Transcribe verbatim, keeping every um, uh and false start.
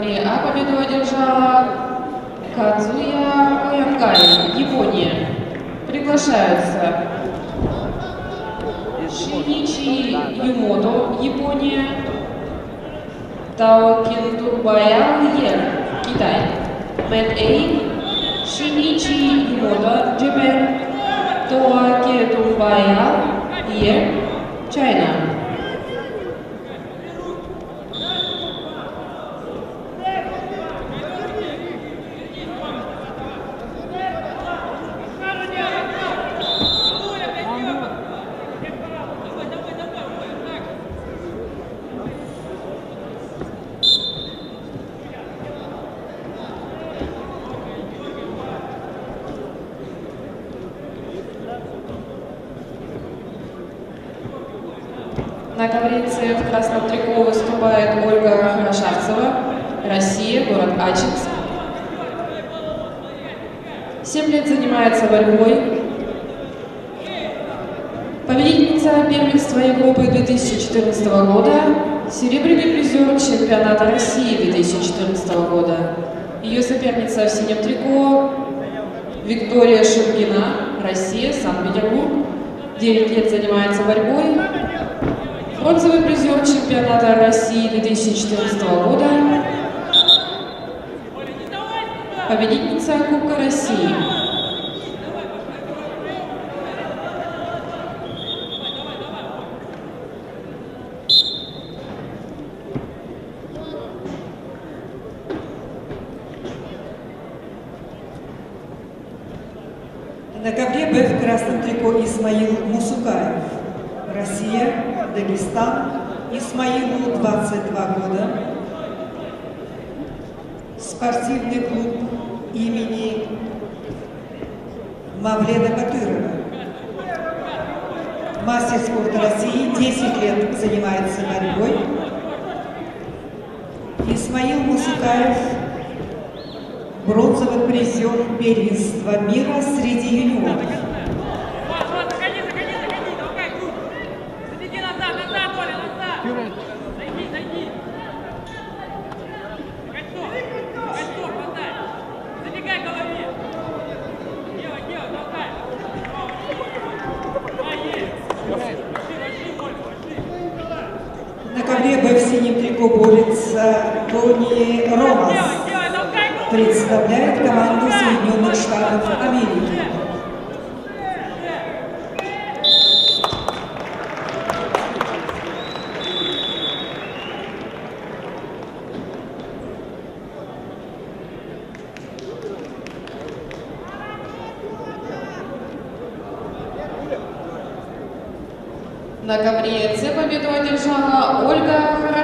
А победу одержала Кадзуя Миянгай, Япония. Приглашаются Синъити Нимото, Япония, Тао Кинтубаял Е, Китай, Мед Эй, Синъити Нимото, Джапан, Тао Кинтубаял Е, Чайна. На конференции в красном трико выступает Ольга Хорошавцева, Россия, город Ачинск. Семь лет занимается борьбой. Победительница первенства Европы две тысячи четырнадцатого года, серебряный призер чемпионата России две тысячи четырнадцатого года. Ее соперница в синем трико Виктория Шургина, Россия, Санкт-Петербург. Девять лет занимается борьбой. Бронзовый призер чемпионата России две тысячи четырнадцатого года, победительница Кубка России. На ковре Б в красном трико Исмаил Мусукаев, Россия. Дагестан, Исмаилу двадцать два года, спортивный клуб имени Мавледа Катырова. Мастер спорта России, десять лет занимается борьбой. Исмаил Мусукаев, бронзовый призер первенства мира среди юниоров. Тони Рома представляет команду Соединенных Штатов Америки. На ковре С победу одержала Ольга Хорошенко.